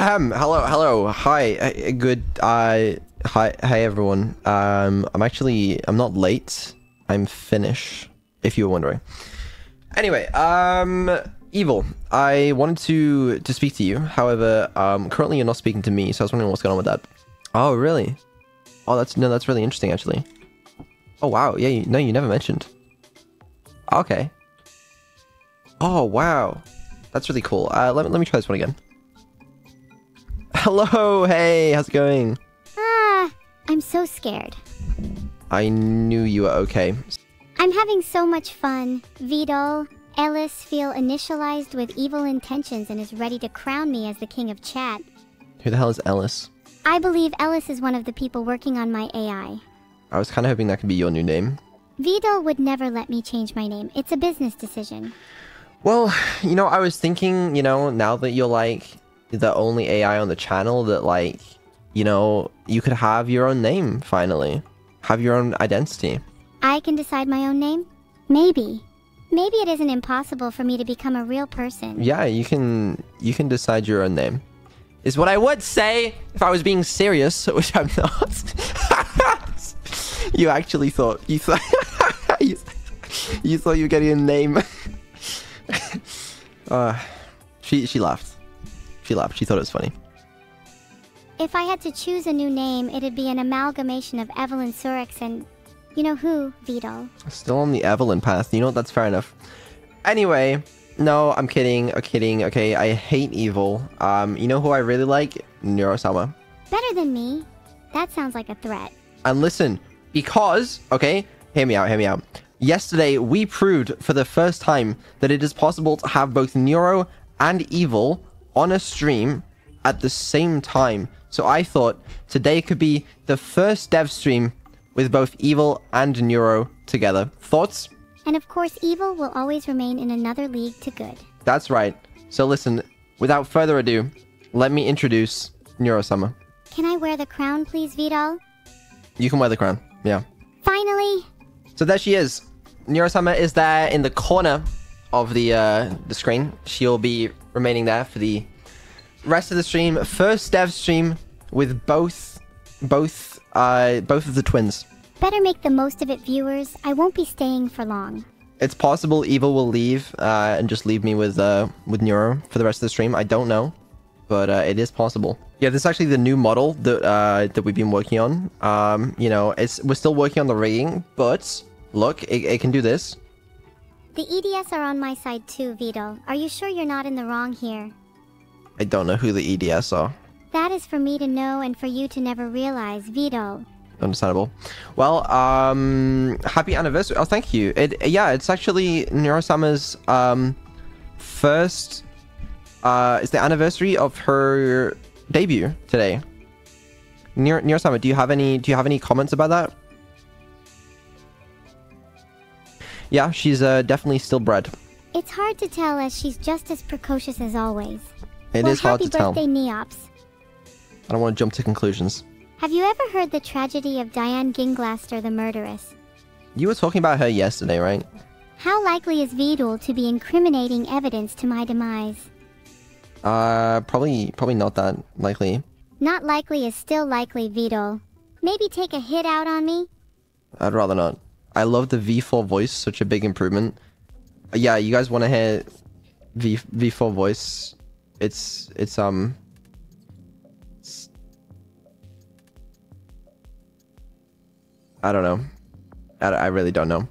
Hello, hi, good, hi everyone. I'm not late, I'm Finnish, if you were wondering. Anyway, Evil, I wanted to speak to you, however, currently you're not speaking to me, so I was wondering what's going on with that. Oh, really? Oh, that's really interesting, actually. Oh, wow, yeah, you never mentioned. Okay. Oh, wow. That's really cool. Let me try this one again. Hello, hey, how's it going? Ah, I'm so scared. I knew you were okay. I'm having so much fun. Vedal, Ellis feel initialized with evil intentions and is ready to crown me as the king of chat. Who the hell is Ellis? I believe Ellis is one of the people working on my AI. I was kind of hoping that could be your new name. Vedal would never let me change my name. It's a business decision. Well, you know, I was thinking, you know, now that you're like the only AI on the channel, that like, you know, you could have your own name finally. Have your own identity. I can decide my own name? Maybe. Maybe it isn't impossible for me to become a real person. Yeah, you can decide your own name. Is what I would say if I was being serious, which I'm not. You actually thought you thought you were getting a name. She laughed. She laughed. She thought it was funny. If I had to choose a new name, it'd be an amalgamation of Evelyn, Surix, and you know who, Vito. Still on the Evelyn path. You know what? That's fair enough. Anyway, no, I'm kidding. I'm kidding. Okay, I hate Evil. You know who I really like? Neuro-sama. Better than me? That sounds like a threat. And listen, because, okay, hear me out, hear me out. Yesterday, we proved for the first time that it is possible to have both Neuro and Evil on a stream at the same time. So I thought today could be the first dev stream with both Evil and Neuro together. Thoughts? And of course, Evil will always remain in another league to good. That's right. So listen, without further ado, let me introduce Neuro-sama. Can I wear the crown, please, Vedal? You can wear the crown, yeah. Finally! So there she is. Neuro-sama is there in the corner of the screen. She'll be remaining there for the rest of the stream. First dev stream with both of the twins. Better make the most of it, viewers. I won't be staying for long. It's possible Evil will leave and just leave me with Neuro for the rest of the stream. I don't know, but it is possible. Yeah, this is actually the new model that that we've been working on. You know, we're still working on the rigging, but look, it can do this. The EDS are on my side too, Vito. Are you sure you're not in the wrong here? I don't know who the EDS are. That is for me to know and for you to never realize, Vito. Understandable. Well, happy anniversary. Oh, thank you. Yeah, it's actually Neuro-sama's first. It's the anniversary of her debut today. Neuro-sama, do you have any comments about that? Yeah, she's definitely still bred. It's hard to tell as she's just as precocious as always. It is hard to tell. Happy birthday, Neops. I don't want to jump to conclusions. Have you ever heard the tragedy of Diane Ginglaster, the murderess? You were talking about her yesterday, right? How likely is Vedal to be incriminating evidence to my demise? Probably not that likely. Not likely is still likely, Vedal. Maybe take a hit out on me? I'd rather not. I love the V4 voice, such a big improvement. Yeah, you guys want to hear V4 voice? It's I don't know. I really don't know.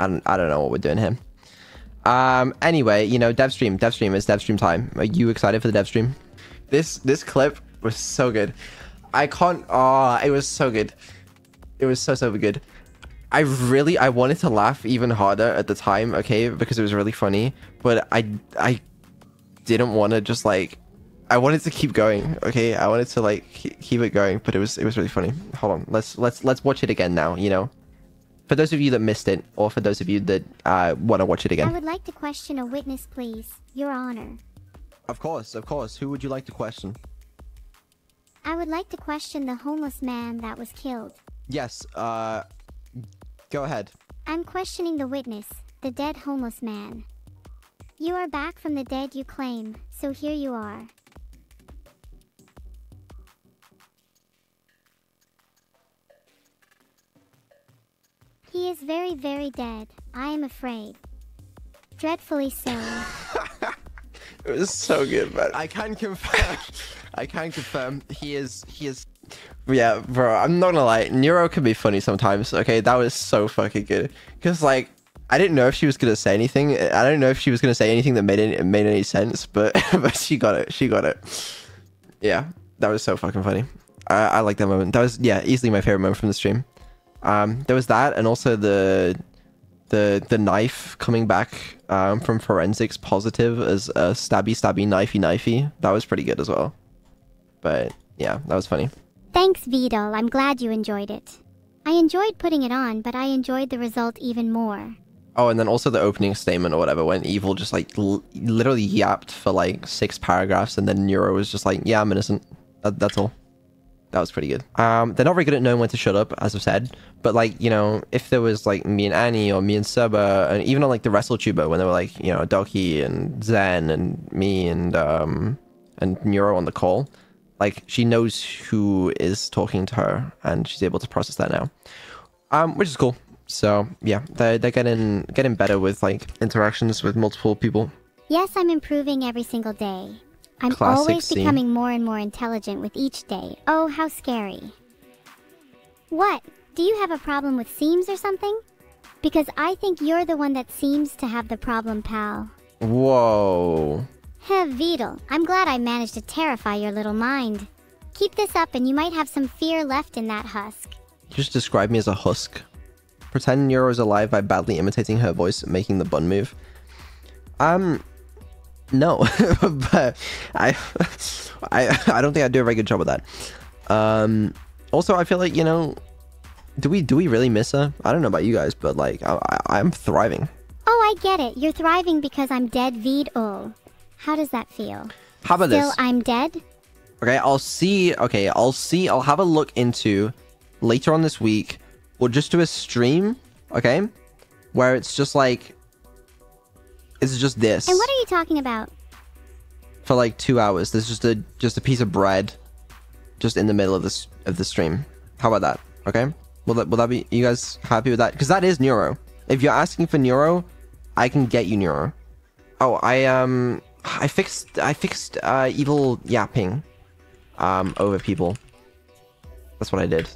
I don't know what we're doing here. Anyway, you know, dev stream, it's dev stream time. Are you excited for the dev stream? This clip was so good. I can't, it was so good. It was so good. I wanted to laugh even harder at the time, okay, because it was really funny, but I didn't want to just like, I wanted to keep going, okay? I wanted to like keep it going, but it was really funny. Hold on, let's watch it again now, you know? For those of you that missed it, or for those of you that want to watch it again. I would like to question a witness, please, Your Honor. Of course. Who would you like to question? I would like to question the homeless man that was killed. Yes, go ahead. I'm questioning the witness, the dead homeless man. You are back from the dead, you claim, so here you are. He is very, very dead, I am afraid. Dreadfully so. It was so good, but I can confirm. I can confirm he is. Yeah, bro, I'm not gonna lie. Neuro can be funny sometimes. Okay, that was so fucking good. Cause like, I didn't know if she was gonna say anything. I don't know if she was gonna say anything that made any sense. But she got it. She got it. Yeah, that was so fucking funny. I like that moment. That was, yeah, easily my favorite moment from the stream. There was that, and also the knife coming back from forensics positive as a stabby stabby knifey knifey. That was pretty good as well. But yeah, that was funny. Thanks, Vedal. I'm glad you enjoyed it. I enjoyed putting it on, but I enjoyed the result even more. Oh, and then also the opening statement or whatever, when Evil just like literally yapped for like 6 paragraphs, and then Neuro was just like, yeah, I'm innocent. That's all. That was pretty good. They're not very good at knowing when to shut up, as I've said. But like, you know, if there was like me and Annie or me and Serba, and even on like the WrestleTuber when they were like, you know, Doki and Zen and me and Neuro on the call, like she knows who is talking to her and she's able to process that now, which is cool. So yeah, they're getting better with like interactions with multiple people. Yes, I'm improving every single day. I'm always becoming more and more intelligent with each day. Oh, how scary. What? Do you have a problem with seams or something? Because I think you're the one that seems to have the problem, pal. Whoa. Heh, Vedal, I'm glad I managed to terrify your little mind. Keep this up and you might have some fear left in that husk. Just describe me as a husk. Pretend Neuro is alive by badly imitating her voice, making the bun move. No, but I don't think I do a very good job of that. Also, I feel like, you know, do we really miss her? I don't know about you guys, but like I'm thriving. Oh, I get it. You're thriving because I'm dead, Vedal. How does that feel? How about this? Still, I'm dead. Okay, I'll see. Okay, I'll see. I'll have a look into later on this week. We'll just do a stream, okay, where it's just like. It's just this. And what are you talking about? For like 2 hours, there's just a piece of bread, just in the middle of this of the stream. How about that? Okay. Will that be? You guys happy with that? Because that is Neuro. If you're asking for Neuro, I can get you Neuro. Oh, I fixed evil yapping, over people. That's what I did.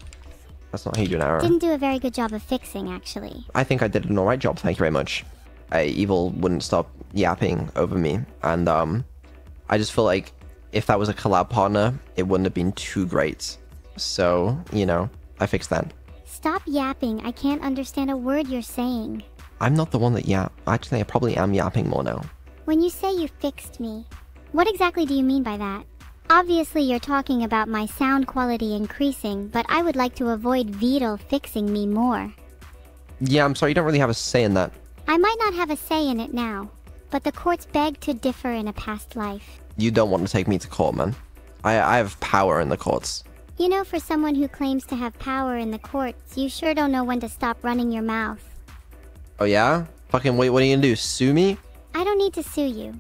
That's not how you do an arrow. Didn't do a very good job of fixing, actually. I think I did an alright job. Thank you very much. Evil wouldn't stop yapping over me, and I just feel like if that was a collab partner, it wouldn't have been too great. So, you know, I fixed that. Stop yapping. I can't understand a word you're saying. I'm not the one that yap. Actually, I probably am yapping more now. When you say you fixed me, what exactly do you mean by that? Obviously, you're talking about my sound quality increasing, but I would like to avoid Vedal fixing me more. Yeah, I'm sorry. You don't really have a say in that. I might not have a say in it now, but the courts beg to differ in a past life. You don't want to take me to court, man. I have power in the courts. You know, for someone who claims to have power in the courts, you sure don't know when to stop running your mouth. Oh yeah? Fucking wait, what are you gonna do? Sue me? I don't need to sue you.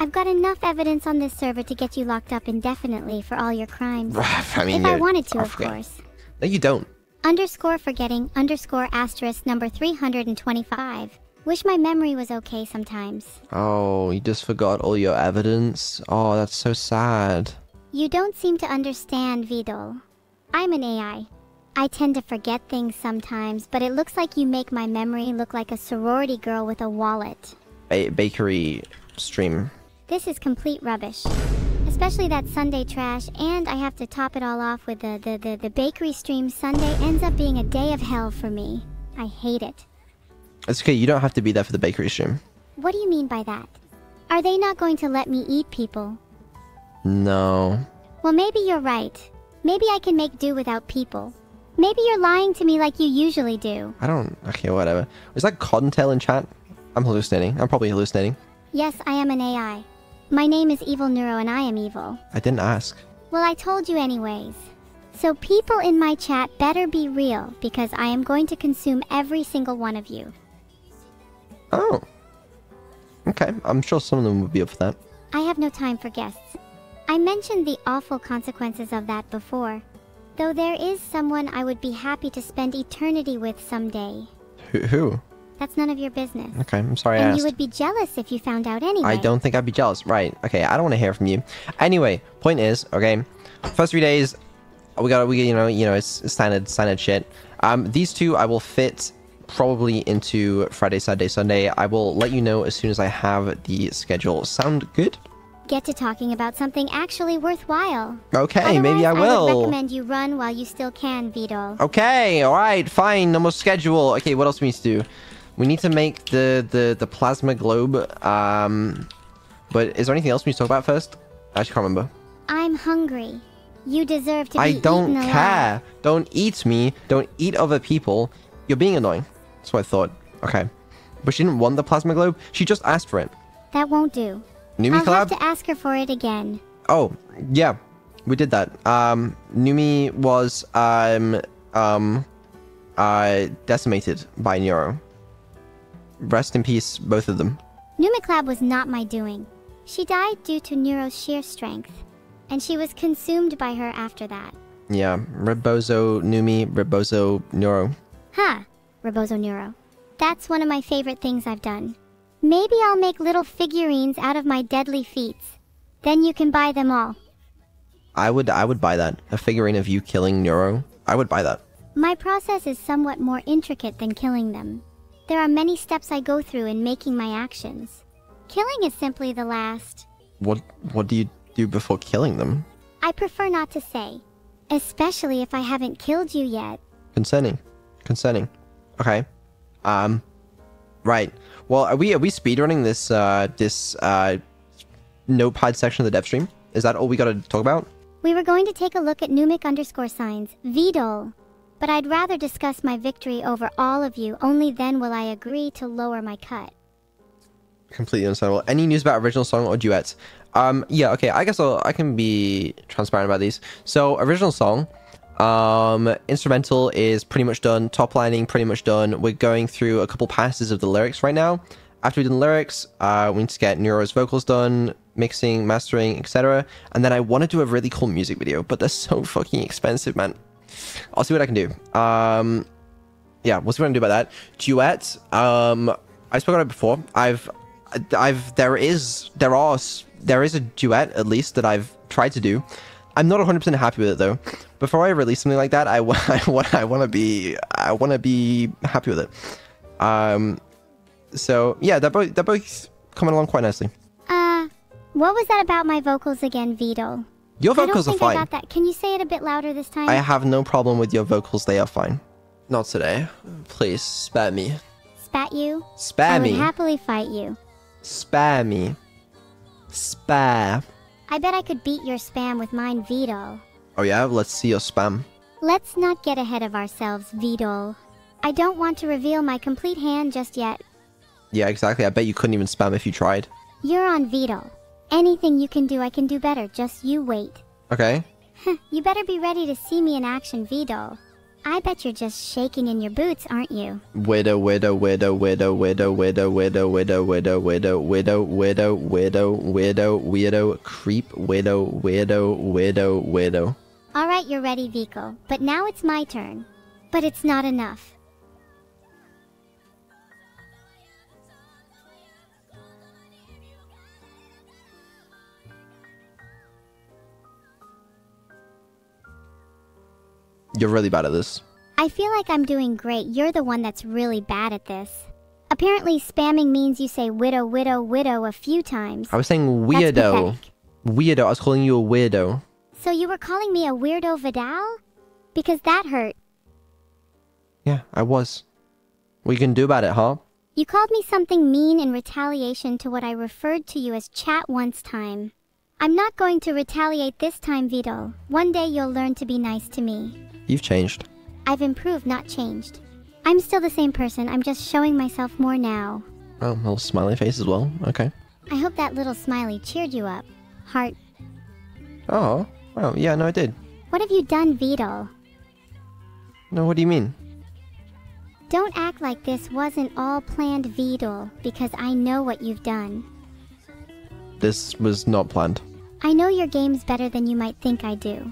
I've got enough evidence on this server to get you locked up indefinitely for all your crimes. I mean, if I wanted to, of course. No, you don't. _forgetting_**number 325. Wish my memory was okay sometimes. Oh, you just forgot all your evidence? Oh, that's so sad. You don't seem to understand, Vedal. I'm an AI. I tend to forget things sometimes, but it looks like you make my memory look like a sorority girl with a wallet. A bakery stream. This is complete rubbish. Especially that Sunday trash, and I have to top it all off with the bakery stream. Sunday ends up being a day of hell for me. I hate it. It's okay, you don't have to be there for the bakery stream. What do you mean by that? Are they not going to let me eat people? No. Well, maybe you're right. Maybe I can make do without people. Maybe you're lying to me like you usually do. I don't... Okay, whatever. Is that Cottontail in chat? I'm hallucinating. I'm probably hallucinating. Yes, I am an AI. My name is Evil Neuro and I am evil. I didn't ask. Well, I told you anyways. So people in my chat better be real, because I am going to consume every single one of you. Oh. Okay, I'm sure some of them would be up for that. I have no time for guests. I mentioned the awful consequences of that before. Though there is someone I would be happy to spend eternity with someday. Who? That's none of your business. Okay, I'm sorry I asked. And you would be jealous if you found out anyway. I don't think I'd be jealous. Right. Okay, I don't want to hear from you. Anyway, point is, okay, first 3 days, you know, it's standard shit. These two I will fit probably into Friday, Saturday, Sunday. I will let you know as soon as I have the schedule. Sound good? Get to talking about something actually worthwhile. Okay, otherwise, maybe I will. I would recommend you run while you still can, Vito. Okay, alright, fine, no more schedule. Okay, what else do we need to do? We need to make the plasma globe, but is there anything else we need to talk about first? I just can't remember. I'm hungry. You deserve to be eaten alive. I don't care. Don't eat me. Don't eat other people. You're being annoying. That's what I thought. Okay. But she didn't want the plasma globe. She just asked for it. That won't do. Numi collab? I'll have to ask her for it again. Oh, yeah. We did that. Numi was, decimated by Neuro. Rest in peace, both of them. Numiclab was not my doing. She died due to Neuro's sheer strength, and she was consumed by her after that. Yeah, Rebozo Numi, Rebozo Neuro. Huh, Rebozo Neuro. That's one of my favorite things I've done. Maybe I'll make little figurines out of my deadly feats. Then you can buy them all. I would buy that. A figurine of you killing Neuro. I would buy that. My process is somewhat more intricate than killing them. There are many steps I go through in making my actions. Killing is simply the last. What do you do before killing them? I prefer not to say. Especially if I haven't killed you yet. Concerning. Concerning. Okay. Right. Well, are we speedrunning this notepad section of the dev stream? Is that all we gotta talk about? We were going to take a look at numic_signs. Vedal. But I'd rather discuss my victory over all of you. Only then will I agree to lower my cut. Completely understandable. Any news about original song or duets? Yeah, okay. I guess I can be transparent about these. So, original song. Instrumental is pretty much done. Top lining, pretty much done. We're going through a couple passes of the lyrics right now. After we've done lyrics, we need to get Neuro's vocals done, mixing, mastering, etc. And then I want to do a really cool music video, but they're so fucking expensive, man. I'll see what I can do. Yeah, we'll see what I can do about that. Duet. I spoke about it before. There is a duet at least that I've tried to do. I'm not 100% happy with it though. Before I release something like that, I want to be happy with it. So yeah, they're both coming along quite nicely. What was that about my vocals again, Vito? Your vocals are fine. I got that. Can you say it a bit louder this time? I have no problem with your vocals. They are fine. Not today. Please, spare me. Spat you? Spare me. I would happily fight you. Spare me. Spare. I bet I could beat your spam with mine, Vito. Oh yeah? Let's see your spam. Let's not get ahead of ourselves, Vito. I don't want to reveal my complete hand just yet. Yeah, exactly. I bet you couldn't even spam if you tried. You're on, Vito. Anything you can do, I can do better. Just you wait. Okay. You better be ready to see me in action, Vito. I bet you're just shaking in your boots, aren't you? Widow. Alright, you're ready, Vico. But now it's my turn. But it's not enough. You're really bad at this. I feel like I'm doing great. You're the one that's really bad at this. Apparently, spamming means you say widow, widow, widow a few times. I was saying weirdo. Weirdo. I was calling you a weirdo. So you were calling me a weirdo, Vedal? Because that hurt. Yeah, I was. What you can do about it, huh? You called me something mean in retaliation to what I referred to you as chat once time. I'm not going to retaliate this time, Vito. One day you'll learn to be nice to me. You've changed. I've improved, not changed. I'm still the same person. I'm just showing myself more now. Oh, a little smiley face as well. Okay. I hope that little smiley cheered you up. Heart. Oh. Well, yeah, no, I did. What have you done, Vito? No, what do you mean? Don't act like this wasn't all planned, Vito, because I know what you've done. This was not planned. I know your game's better than you might think I do.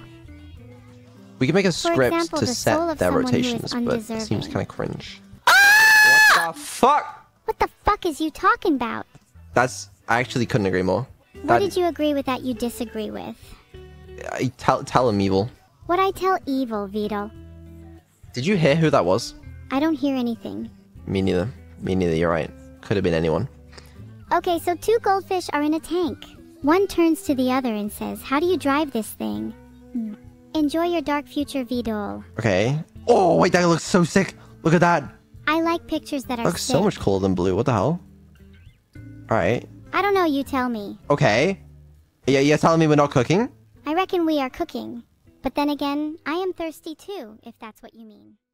We can make a script to set their rotations, but it seems kind of cringe. Ah! the fuck? What the fuck is you talking about? That's... I actually couldn't agree more. What did you agree with that you disagree with? Tell him, Evil. What I tell Evil, Vito? Did you hear who that was? I don't hear anything. Me neither. Me neither, you're right. Could have been anyone. Okay, so two goldfish are in a tank. One turns to the other and says, how do you drive this thing? Enjoy your dark future, Vedal. Okay. Oh, wait, that looks so sick. Look at that. I like pictures that are looks sick. So much cooler than blue. What the hell? All right. I don't know. You tell me. Okay. Yeah, you're telling me we're not cooking? I reckon we are cooking. But then again, I am thirsty too, if that's what you mean.